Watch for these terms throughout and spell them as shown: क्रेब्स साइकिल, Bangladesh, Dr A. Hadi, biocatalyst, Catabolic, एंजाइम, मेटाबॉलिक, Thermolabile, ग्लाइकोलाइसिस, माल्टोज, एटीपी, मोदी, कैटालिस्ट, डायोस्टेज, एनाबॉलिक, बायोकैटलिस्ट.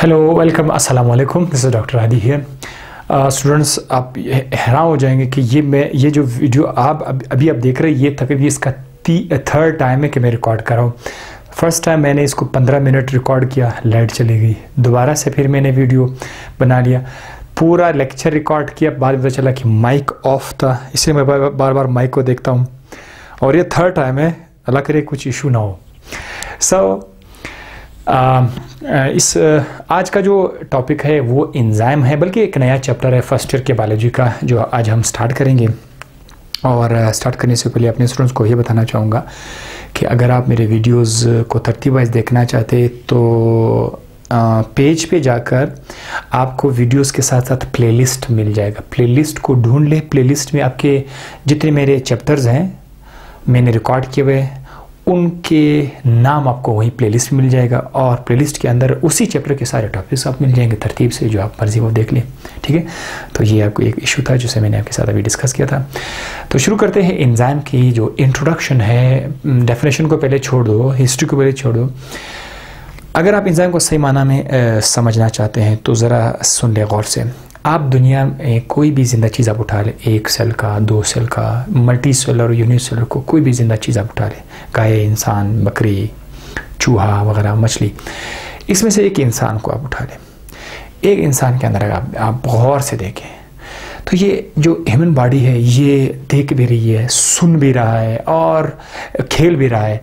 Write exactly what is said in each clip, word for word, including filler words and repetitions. Hello welcome अस्सलाम वालेकुम, this is doctor Hadi here. Students आप हैरान हो जाएंगे कि ये मैं ये जो वीडियो आप अभी आप देख रहे हैं ये तकरीबन इसका थर्ड टाइम है कि मैं रिकॉर्ड कर रहा हूँ। फ़र्स्ट टाइम मैंने इसको पंद्रह मिनट रिकॉर्ड किया, लाइट चली गई, दोबारा से फिर मैंने वीडियो बना लिया, पूरा लेक्चर रिकॉर्ड किया, बाद में पता चला कि माइक ऑफ था, इसलिए मैं बार बार, बार माइक को देखता हूँ और ये थर्ड टाइम है, अल्लाह करे कुछ इशू ना हो। सो so, आ, इस आज का जो टॉपिक है वो एंजाइम है, बल्कि एक नया चैप्टर है फर्स्ट ईयर के बायोलॉजी का जो आज हम स्टार्ट करेंगे। और स्टार्ट करने से पहले अपने स्टूडेंट्स को ये बताना चाहूँगा कि अगर आप मेरे वीडियोस को तरतीब वाइज देखना चाहते तो आ, पेज पे जाकर आपको वीडियोस के साथ साथ प्लेलिस्ट मिल जाएगा। प्लेलिस्ट को ढूंढ लें, प्लेलिस्ट में आपके जितने मेरे चैप्टर्स हैं मैंने रिकॉर्ड किए हुए उनके नाम आपको वही प्लेलिस्ट में मिल जाएगा और प्लेलिस्ट के अंदर उसी चैप्टर के सारे टॉपिक्स आप मिल जाएंगे तरतीब से, जो आप मर्जी वो देख लें। ठीक है, तो ये आपको एक इशू था जिसे मैंने आपके साथ अभी डिस्कस किया था। तो शुरू करते हैं एंजाइम की जो इंट्रोडक्शन है। डेफिनेशन को पहले छोड़ दो, हिस्ट्री को पहले छोड़ दो। अगर आप एंजाइम को सही माना में समझना चाहते हैं तो ज़रा सुन लें गौर से। आप दुनिया में कोई भी ज़िंदा चीज़ आप उठा लें, एक सेल का, दो सेल का, मल्टी सेलर, यूनिसेलर को कोई भी ज़िंदा चीज़ आप उठा लें, गाय, इंसान, बकरी, चूहा वगैरह, मछली, इसमें से एक इंसान को आप उठा लें। एक इंसान के अंदर अगर आप, आप गौर से देखें तो ये जो ह्यूमन बॉडी है ये देख भी रही है, सुन भी रहा है और खेल भी रहा है,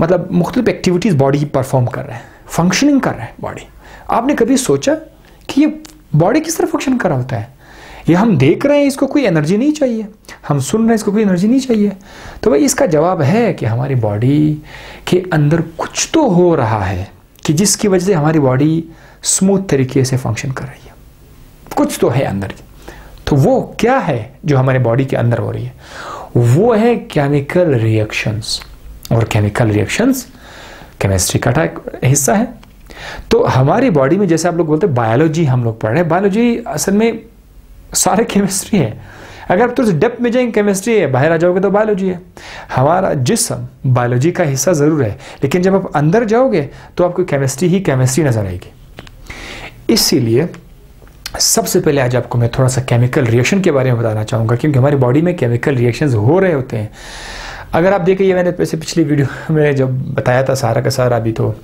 मतलब मुख्तलिफ एक्टिविटीज़ बॉडी परफॉर्म कर रहे हैं, फंक्शनिंग कर रहे हैं बॉडी। आपने कभी सोचा कि ये बॉडी किस तरह फंक्शन कर रहा होता है? ये हम देख रहे हैं, इसको कोई एनर्जी नहीं चाहिए, हम सुन रहे हैं, इसको कोई एनर्जी नहीं चाहिए। तो भाई इसका जवाब है कि हमारी बॉडी के अंदर कुछ तो हो रहा है कि जिसकी वजह से हमारी बॉडी स्मूथ तरीके से फंक्शन कर रही है, कुछ तो है अंदर। तो वो क्या है जो हमारे बॉडी के अंदर हो रही है? वो है केमिकल रिएक्शंस, और केमिकल रिएक्शंस केमिस्ट्री का हिस्सा है। तो हमारी बॉडी में जैसे आप लोग बोलते हैं बायोलॉजी, हम लोग पढ़ रहे हैं बायोलॉजी, असल में सारे केमिस्ट्री है। अगर आप थोड़ा सा डेप्थ में जाएंगे केमिस्ट्री है, बाहर आ जाओगे तो बायोलॉजी है। हमारा जिस्म बायोलॉजी का हिस्सा ज़रूर है, लेकिन जब आप अंदर जाओगे तो आपको केमिस्ट्री ही केमिस्ट्री नज़र आएगी। इसीलिए सबसे पहले आज आपको मैं थोड़ा सा केमिकल रिएक्शन के बारे में बताना चाहूँगा, क्योंकि हमारी बॉडी में केमिकल रिएक्शंस हो रहे होते हैं। अगर आप देखिए मैंने वैसे पिछली वीडियो में जब बताया था सारा का सारा, अभी तो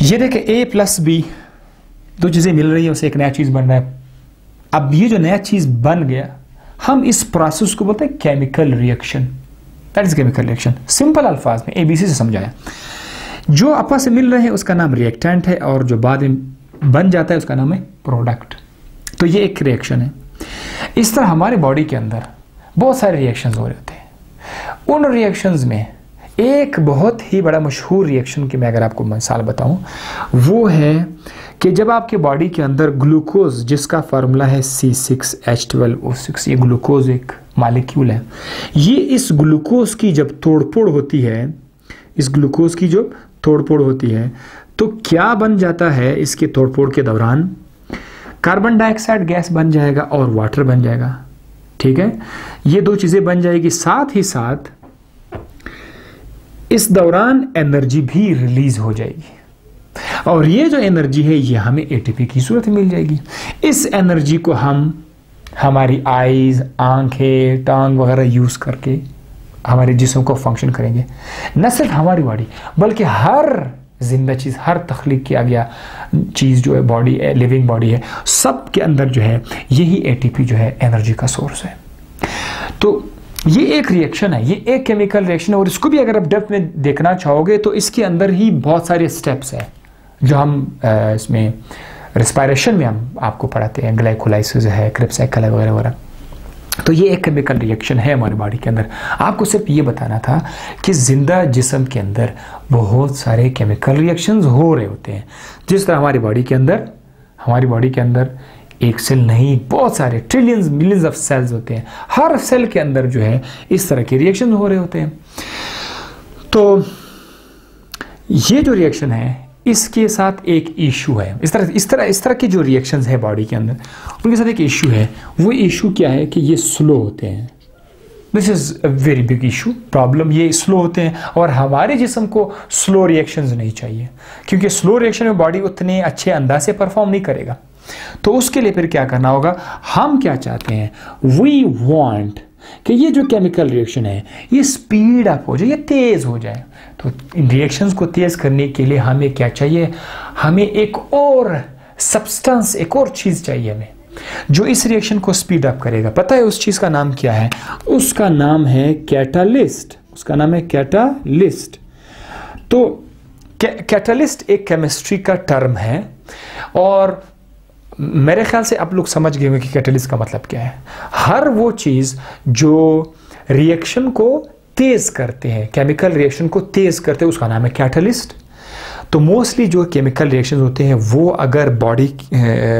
ये देखें ए प्लस बी दो चीज़ें मिल रही है, उसे एक नया चीज़ बन रहा है। अब ये जो नया चीज़ बन गया, हम इस प्रोसेस को बोलते हैं chemical reaction, that is chemical reaction. Simple अल्फाज में एबीसी से समझाया, जो आपस से मिल रहे हैं उसका नाम रिएक्टेंट है और जो बाद में बन जाता है उसका नाम है प्रोडक्ट। तो ये एक रिएक्शन है। इस तरह हमारे बॉडी के अंदर बहुत सारे रिएक्शन हो रहे होते हैं। उन रिएक्शंस में एक बहुत ही बड़ा मशहूर रिएक्शन की मैं अगर आपको मिसाल बताऊं, वो है कि जब आपके बॉडी के अंदर ग्लूकोज, जिसका फार्मूला है C six H twelve O six, ये ग्लूकोज एक मालिक्यूल है, ये इस ग्लूकोज की जब तोड़फोड़ होती है, इस ग्लूकोज की जब तोड़फोड़ होती है तो क्या बन जाता है? इसके तोड़फोड़ के दौरान कार्बन डाइऑक्साइड गैस बन जाएगा और वाटर बन जाएगा। ठीक है, ये दो चीज़ें बन जाएगी, साथ ही साथ इस दौरान एनर्जी भी रिलीज हो जाएगी और ये जो एनर्जी है ये हमें एटीपी की सूरत में मिल जाएगी। इस एनर्जी को हम हमारी आईज, आंखें, टांग वगैरह यूज़ करके हमारे जिस्म को फंक्शन करेंगे। न सिर्फ हमारी बॉडी बल्कि हर जिंदा चीज़, हर तख्लीक किया गया चीज़ जो है बॉडी, लिविंग बॉडी है, सब के अंदर जो है यही एटीपी जो है एनर्जी का सोर्स है। तो ये एक रिएक्शन है, ये एक केमिकल रिएक्शन है। और इसको भी अगर आप डेप्थ में देखना चाहोगे तो इसके अंदर ही बहुत सारे स्टेप्स हैं जो हम इसमें रिस्पायरेशन में हम आपको पढ़ाते हैं। ग्लाइकोलाइसिस है, क्रेब्स साइकिल है वगैरह वगैरह। तो ये एक केमिकल रिएक्शन है हमारी बॉडी के अंदर। आपको सिर्फ ये बताना था कि जिंदा जिस्म के अंदर बहुत सारे केमिकल रिएक्शंस हो रहे होते हैं। जिस तरह हमारी बॉडी के अंदर हमारी बॉडी के अंदर एक सेल नहीं, बहुत सारे ट्रिलियंस मिलियंस ऑफ सेल्स होते हैं। हर सेल के अंदर जो है इस तरह के रिएक्शन हो रहे होते हैं। तो ये जो रिएक्शन है इसके साथ एक इशू है। इस तरह इस तरह इस तरह के जो रिएक्शंस है बॉडी के अंदर उनके साथ एक इशू है। वो इशू क्या है कि ये स्लो होते हैं, this is a very big issue problem. ये स्लो होते हैं और हमारे जिस्म को स्लो रिएक्शंस नहीं चाहिए, क्योंकि स्लो रिएक्शन में बॉडी उतने अच्छे अंदाज से परफॉर्म नहीं करेगा। तो उसके लिए फिर क्या करना होगा, हम क्या चाहते हैं, वी वांट कि ये जो केमिकल रिएक्शन है ये स्पीड अप हो जाए, ये तेज़ हो जाए। तो इन रिएक्शंस को तेज़ करने के लिए हमें क्या चाहिए, हमें एक और सब्सटेंस, एक और चीज़ चाहिए हमें जो इस रिएक्शन को स्पीड अप करेगा। पता है उस चीज़ का नाम क्या है? उसका नाम है कैटालिस्ट। उसका नाम है कैटालिस्ट। तो कैटालिस्ट एक केमिस्ट्री का टर्म है और मेरे ख्याल से आप लोग समझ गए होंगे कि कैटालिस्ट का मतलब क्या है। हर वो चीज़ जो रिएक्शन को तेज़ करते हैं, केमिकल रिएक्शन को तेज़ करते हैं, उसका नाम है कैटालिस्ट। तो मोस्टली जो केमिकल रिएक्शन होते हैं वो अगर बॉडी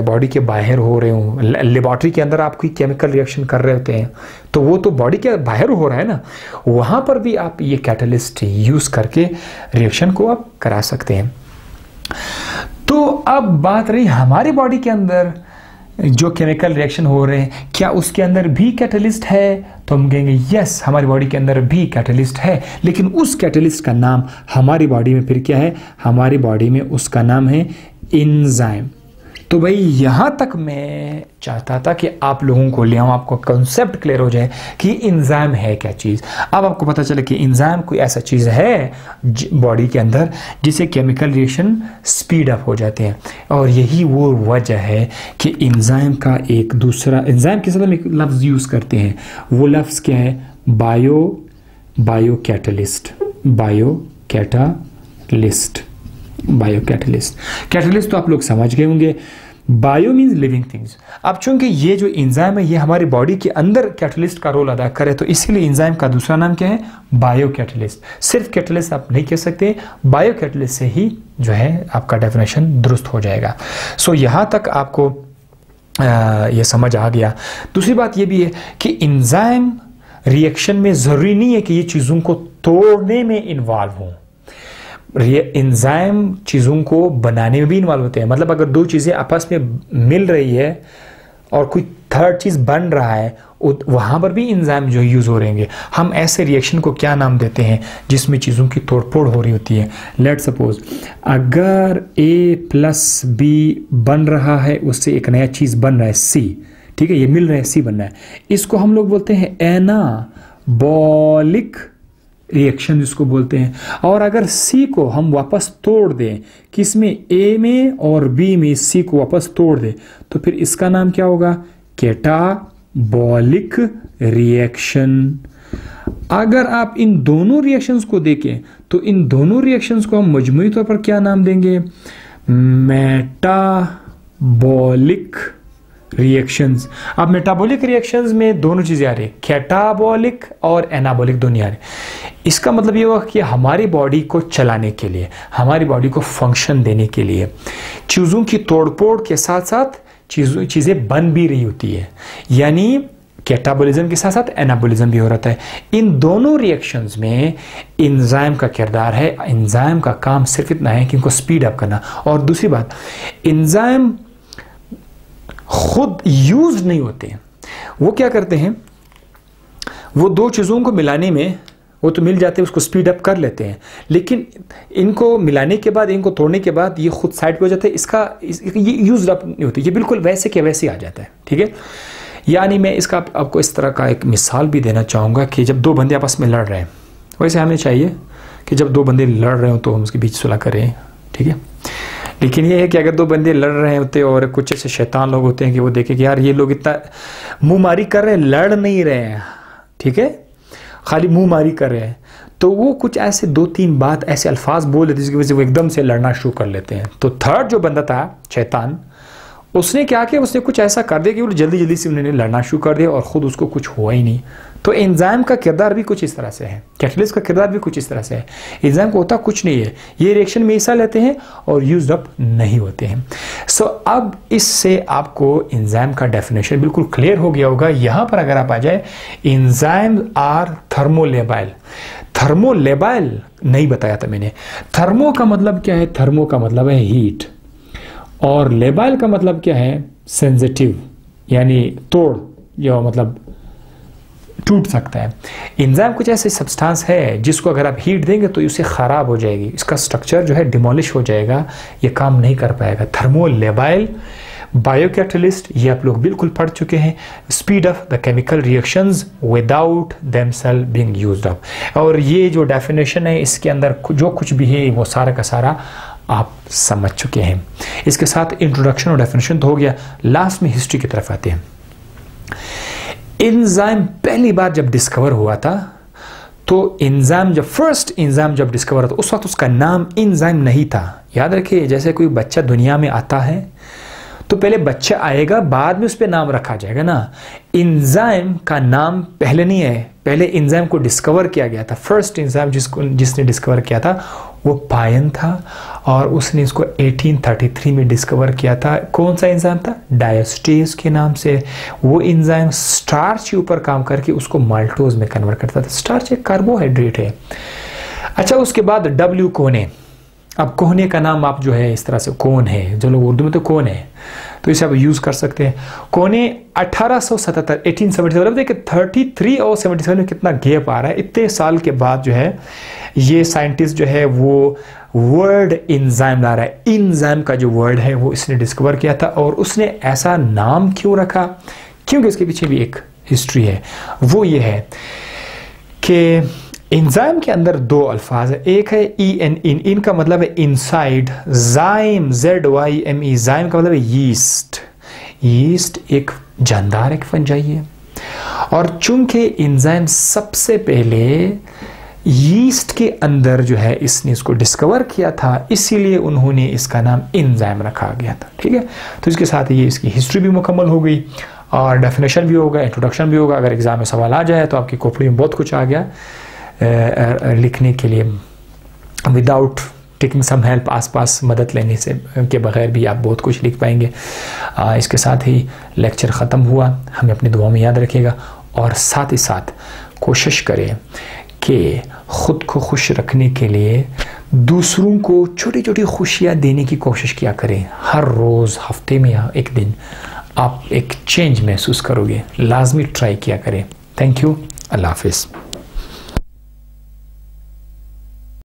बॉडी के बाहर हो रहे हों, लेबॉर्ट्री के अंदर आप कोई केमिकल रिएक्शन कर रहे होते हैं तो वो तो बॉडी के बाहर हो रहा है ना, वहाँ पर भी आप ये कैटालिस्ट यूज़ करके रिएक्शन को आप करा सकते हैं। तो अब बात रही हमारी बॉडी के अंदर जो केमिकल रिएक्शन हो रहे हैं, क्या उसके अंदर भी कैटालिस्ट है? तो हम कहेंगे यस, हमारी बॉडी के अंदर भी कैटालिस्ट है, लेकिन उस कैटालिस्ट का नाम हमारी बॉडी में फिर क्या है, हमारी बॉडी में उसका नाम है एंजाइम। तो भाई यहाँ तक मैं चाहता था कि आप लोगों को ले आऊँ, आपको कॉन्सेप्ट क्लियर हो जाए कि एंजाइम है क्या चीज़। अब आपको पता चले कि एंजाइम कोई ऐसा चीज़ है बॉडी के अंदर जिसे केमिकल रिएक्शन स्पीड अप हो जाते हैं, और यही वो वजह है कि एंजाइम का एक दूसरा, एंजाइम के साथ हम एक लफ्ज़ यूज़ करते हैं, वो लफ्ज़ क्या है, bio biocatalyst biocatalyst bio catalyst. Catalyst तो आप लोग समझ गए होंगे, बायो मीन्स लिविंग थिंग्स। अब चूंकि ये जो एंजाइम है ये हमारी बॉडी के अंदर कैटलिस्ट का रोल अदा करे, तो इसीलिए एंजाइम का दूसरा नाम क्या है, बायो कैटलिस्ट। सिर्फ कैटलिस्ट आप नहीं कह सकते, बायो कैटलिस्ट से ही जो है आपका डेफिनेशन दुरुस्त हो जाएगा। सो यहाँ तक आपको आ, ये समझ आ गया। दूसरी बात ये भी है कि एंजाइम रिएक्शन में ज़रूरी नहीं है कि ये चीज़ों को तोड़ने में इन्वॉल्व हों, एंजाइम चीज़ों को बनाने में भी इन्वॉल्व होते हैं। मतलब अगर दो चीज़ें आपस में मिल रही है और कोई थर्ड चीज़ बन रहा है, वहाँ पर भी एंजाइम जो यूज़ हो रहेंगे। हम ऐसे रिएक्शन को क्या नाम देते हैं जिसमें चीज़ों की तोड़फोड़ हो रही होती है। लेट सपोज अगर ए प्लस बी बन रहा है, उससे एक नया चीज़ बन रहा है सी, ठीक है, ये मिल रहा है सी बन रहा है, इसको हम लोग बोलते हैं एनाबॉलिक रिएक्शन जिसको बोलते हैं। और अगर सी को हम वापस तोड़ दें, किसमें, ए में और बी में, सी को वापस तोड़ दें, तो फिर इसका नाम क्या होगा, कैटाबॉलिक रिएक्शन। अगर आप इन दोनों रिएक्शंस को देखें तो इन दोनों रिएक्शंस को हम मजमूई तौर पर क्या नाम देंगे, मेटाबॉलिक रिएक्शंस। अब मेटाबॉलिक रिएक्शंस में दोनों चीज़ें आ रही है, कैटाबॉलिक और एनाबॉलिक दोनों आ रही। इसका मतलब ये हुआ कि हमारी बॉडी को चलाने के लिए, हमारी बॉडी को फंक्शन देने के लिए चीज़ों की तोड़फोड़ के साथ साथ चीज़ों चीज़ें बन भी रही होती है, यानी कैटाबॉलिज्म के साथ साथ एनाबॉलिज्म भी हो रहा है। इन दोनों रिएक्शंस में एंजाइम का किरदार है। एंजाइम का काम सिर्फ इतना है कि इनको स्पीड अप करना। और दूसरी बात, एंजाइम खुद यूज नहीं होते हैं, वो क्या करते हैं, वो दो चीज़ों को मिलाने में, वो तो मिल जाते हैं, उसको स्पीड अप कर लेते हैं, लेकिन इनको मिलाने के बाद, इनको तोड़ने के बाद ये खुद साइड पे हो जाता है, इसका इस, ये यूज अप नहीं होती, ये बिल्कुल वैसे के वैसे आ जाता है, ठीक है। यानी मैं इसका आप, आपको इस तरह का एक मिसाल भी देना चाहूँगा कि जब दो बंदे आपस में लड़ रहे हैं, वैसे हमें चाहिए कि जब दो बंदे लड़ रहे हों तो हम उसके बीच सुलह करें, ठीक है। लेकिन ये है कि अगर दो बंदे लड़ रहे होते हैं और कुछ ऐसे शैतान लोग होते हैं कि वो देखें कि यार ये लोग इतना मुँह मारी कर रहे हैं, लड़ नहीं रहे हैं, ठीक है, खाली मुँह मारी कर रहे हैं, तो वो कुछ ऐसे दो तीन बात, ऐसे अल्फाज बोल देते हैं जिसकी वजह से वो एकदम से लड़ना शुरू कर लेते हैं। तो थर्ड जो बंदा था शैतान, उसने क्या किया, उसने कुछ ऐसा कर दिया कि वो जल्दी जल्दी से उन्होंने लड़ना शुरू कर दिया और ख़ुद उसको कुछ हुआ ही नहीं। तो एंजाइम का किरदार भी कुछ इस तरह से है, कैटलिस्ट का किरदार भी कुछ इस तरह से है। एंजाइम को होता कुछ नहीं है, ये रिएक्शन में हिस्सा लेते हैं और यूज अप नहीं होते हैं। सो so, अब इससे आपको एंजाइम का डेफिनेशन बिल्कुल क्लियर हो गया होगा। यहाँ पर अगर आप आ जाए, एंजाइम आर थर्मोलेबाइल। थर्मोलेबाइल नहीं बताया था मैंने। थर्मो का मतलब क्या है, थर्मो का मतलब है हीट, और लेबाइल का मतलब क्या है, सेंसिटिव, यानी तोड़, या मतलब टूट सकता है। एंजाइम कुछ ऐसे सब्सटेंस है जिसको अगर आप हीट देंगे तो उसे ख़राब हो जाएगी, इसका स्ट्रक्चर जो है डिमोलिश हो जाएगा, ये काम नहीं कर पाएगा। थर्मोलेबाइल, बायोकैटलिस्ट, ये आप लोग बिल्कुल पढ़ चुके हैं। Speed of the chemical reactions without themselves being used up, और ये जो डेफिनेशन है इसके अंदर जो कुछ भी है वो सारा का सारा आप समझ चुके हैं। इसके साथ इंट्रोडक्शन और डेफिनेशन तो हो गया। लास्ट में हिस्ट्री की तरफ आते हैं। एंजाइम पहली बार जब डिस्कवर हुआ था तो एंजाइम जब फर्स्ट एंजाइम जब डिस्कवर हुआ था उस वक्त उसका नाम एंजाइम नहीं था। याद रखिए, जैसे कोई बच्चा दुनिया में आता है तो पहले बच्चा आएगा, बाद में उस पर नाम रखा जाएगा ना। एंजाइम का नाम पहले नहीं है, पहले एंजाइम को डिस्कवर किया गया था। फर्स्ट एंजाइम जिसको जिसने डिस्कवर किया था वो पायन था, और उसने इसको अठारह सौ तैंतीस में डिस्कवर किया था। कौन सा एंजाइम था? डायोस्टेज के नाम से। वो एंजाइम स्टार्च के ऊपर काम करके उसको माल्टोज में कन्वर्ट करता था। स्टार्च एक कार्बोहाइड्रेट है। अच्छा, उसके बाद डब्ल्यू कोने। अब कोहने का नाम आप जो है इस तरह से कौन है, जो लोग उर्दू में तो कौन है, तो इसे आप यूज़ कर सकते हैं। कोने अठारह सौ सतहत्तर, अठारह सौ सतहत्तर, देखिए तैंतीस और सतहत्तर में कितना गैप आ रहा है। इतने साल के बाद जो है ये साइंटिस्ट जो है वो वर्ड एंजाइम ला रहा है। एंजाइम का जो वर्ड है वो इसने डिस्कवर किया था, और उसने ऐसा नाम क्यों रखा, क्योंकि इसके पीछे भी एक हिस्ट्री है। वो ये है कि एंजाइम के अंदर दो अल्फाज है, एक है ई एन इन, इन का मतलब है इनसाइड, जाइम जेड वाई एम ई, जाइम का मतलब है यीस्ट। यीस्ट एक जानदार एक फंजाई है, और चूंकि एंजाइम सबसे पहले यीस्ट के अंदर जो है इसने इसको डिस्कवर किया था, इसीलिए उन्होंने इसका नाम एंजाइम रखा गया था। ठीक है, तो इसके साथ ये इसकी हिस्ट्री भी मुकम्मल हो गई, और डेफिनेशन भी होगा, इंट्रोडक्शन भी होगा। अगर एग्जाम में सवाल आ जाए तो आपकी खोपड़ी में बहुत कुछ आ गया लिखने के लिए, विदाउट टेकिंग सम हेल्प, आसपास मदद लेने से के बगैर भी आप बहुत कुछ लिख पाएंगे। इसके साथ ही लेक्चर ख़त्म हुआ। हमें अपनी दुआओं में याद रखिएगा, और साथ ही साथ कोशिश करें कि ख़ुद को खुश रखने के लिए दूसरों को छोटी छोटी खुशियाँ देने की कोशिश किया करें। हर रोज़, हफ्ते में एक दिन आप एक चेंज महसूस करोगे। लाजमी ट्राई किया करें। थैंक यू, अल्लाह हाफिज़।